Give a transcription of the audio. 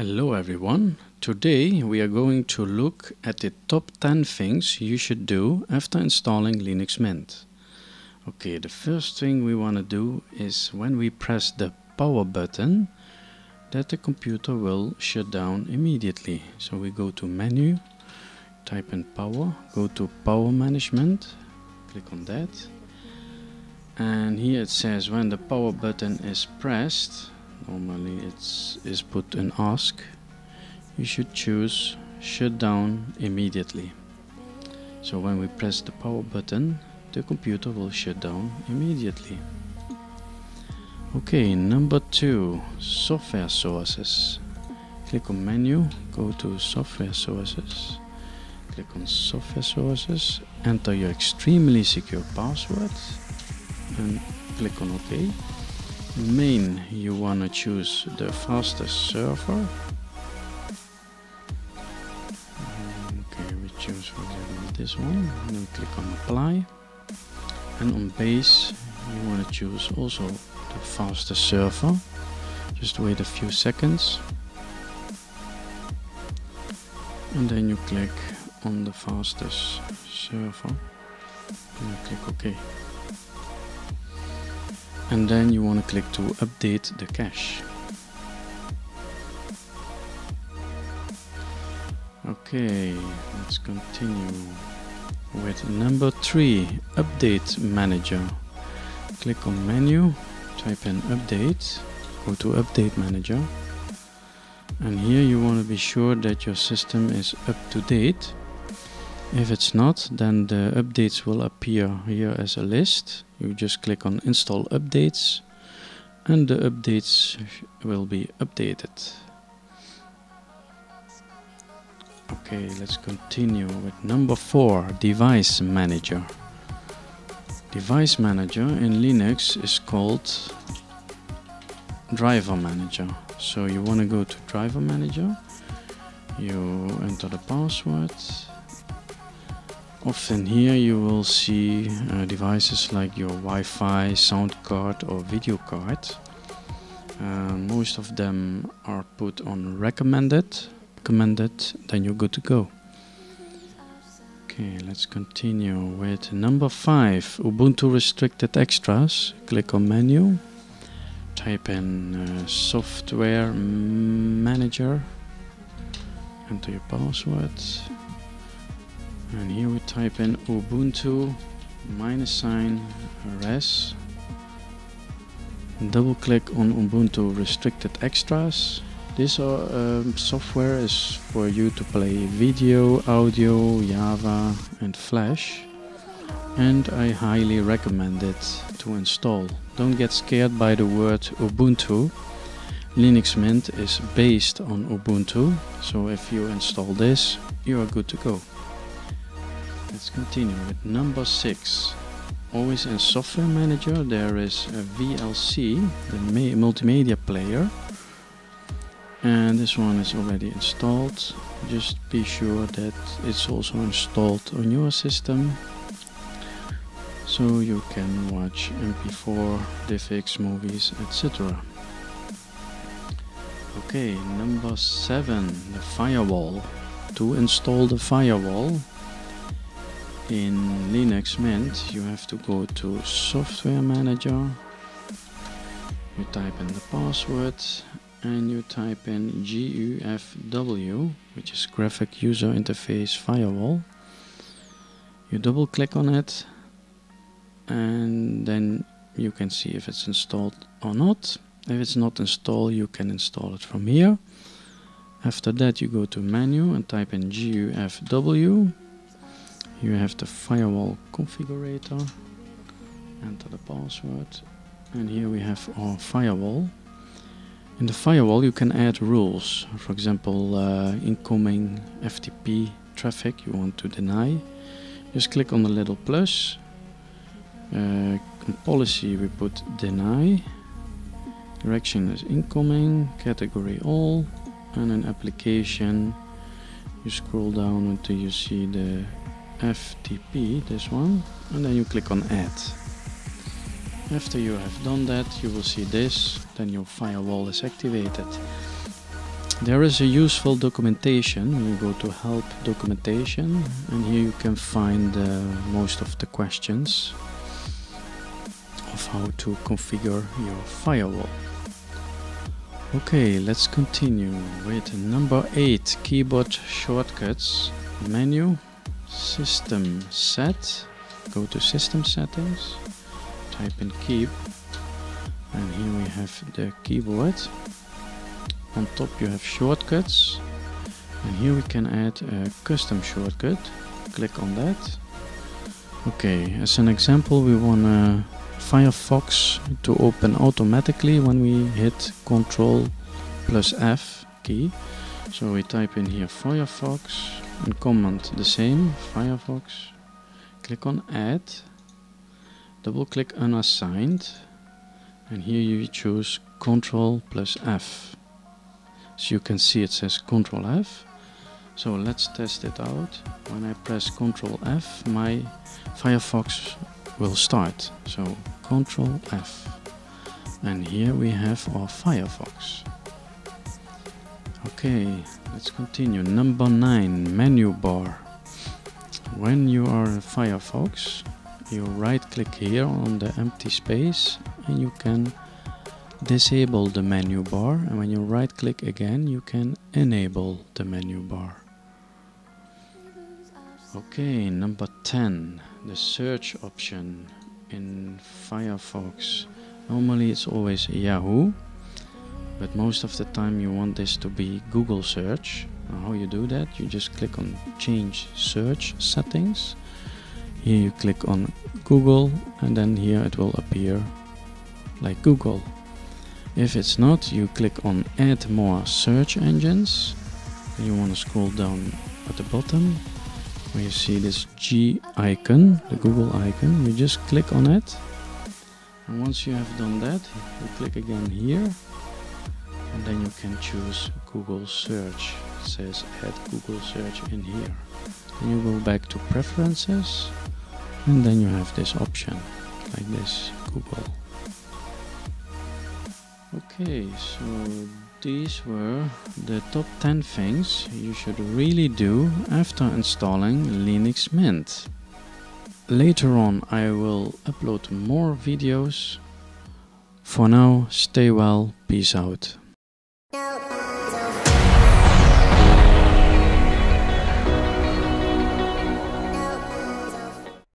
Hello everyone, today we are going to look at the top 10 things you should do after installing Linux Mint. Okay, the first thing we want to do is when we press the power button that the computer will shut down immediately. So we go to menu, type in power, go to power management, click on that, and here it says when the power button is pressed. Normally it is put an ask. You should choose shut down immediately. So when we press the power button, the computer will shut down immediately. Okay, number 2, software sources. Click on menu, go to software sources, click on software sources, enter your extremely secure password and click on OK. Main, you want to choose the fastest server. Okay, we choose for example this one and then click on apply, and on base you want to choose also the fastest server. Just wait a few seconds and then you click on the fastest server and you click OK. And then you want to click to update the cache. Okay, let's continue with number 3, Update Manager. Click on menu, type in update, go to Update Manager. And here you want to be sure that your system is up to date. If it's not, then the updates will appear here as a list. You just click on install updates and the updates will be updated. Okay, let's continue with number 4, Device Manager. Device Manager in Linux is called Driver Manager. So you want to go to Driver Manager, you enter the password. Often here you will see devices like your Wi-Fi, sound card or video card. Most of them are put on recommended, then you're good to go. Okay, let's continue with number 5, Ubuntu Restricted Extras. Click on menu, type in software manager, enter your password. And here we type in Ubuntu -res. Double click on Ubuntu Restricted Extras. This software is for you to play video, audio, Java and Flash. And I highly recommend it to install. Don't get scared by the word Ubuntu. Linux Mint is based on Ubuntu. So if you install this, you are good to go. Let's continue with number 6. Always in Software Manager there is a VLC, the multimedia player. And this one is already installed. Just be sure that it's also installed on your system. So you can watch MP4, DivX, movies, etc. Okay, number 7, the firewall. To install the firewall in Linux Mint, you have to go to Software Manager, you type in the password and you type in GUFW, which is Graphic User Interface Firewall. You double click on it and then you can see if it's installed or not. If it's not installed, you can install it from here. After that you go to menu and type in GUFW. You have the firewall configurator, enter the password, and here we have our firewall. In the firewall you can add rules, for example incoming FTP traffic you want to deny. Just click on the little plus, in policy we put deny, direction is incoming, category all, and in application you scroll down until you see the FTP, this one, and then you click on add. After you have done that you will see this, then your firewall is activated. There is a useful documentation. You go to help documentation, and here you can find most of the questions of how to configure your firewall. Okay, let's continue with number 8, keyboard shortcuts, menu, system set, go to system settings, type in keep, and here we have the keyboard. On top you have shortcuts, and here we can add a custom shortcut. Click on that. Okay, as an example we want Firefox to open automatically when we hit Ctrl plus F key. So we type in here Firefox and command the same, Firefox. Click on add, double click unassigned, and here you choose Ctrl plus F. As you can see, it says Ctrl F. So let's test it out. When I press Ctrl F, my Firefox will start. So Ctrl F. And here we have our Firefox. Okay, let's continue. Number 9, menu bar. When you are in Firefox, you right click here on the empty space and you can disable the menu bar, and when you right click again you can enable the menu bar. Okay, number 10, the search option in Firefox. Normally it's always Yahoo, but most of the time you want this to be Google search. Now how you do that, you just click on change search settings. Here you click on Google, and then here it will appear like Google. If it's not, you click on add more search engines, and you want to scroll down at the bottom where you see this G icon, the Google icon. You just click on it, and once you have done that you click again here, and then you can choose Google search. It says add Google search in here, and you go back to preferences, and then you have this option like this, Google. Okay, so these were the top 10 things you should really do after installing Linux Mint. Later on I will upload more videos. For now, stay well, peace out.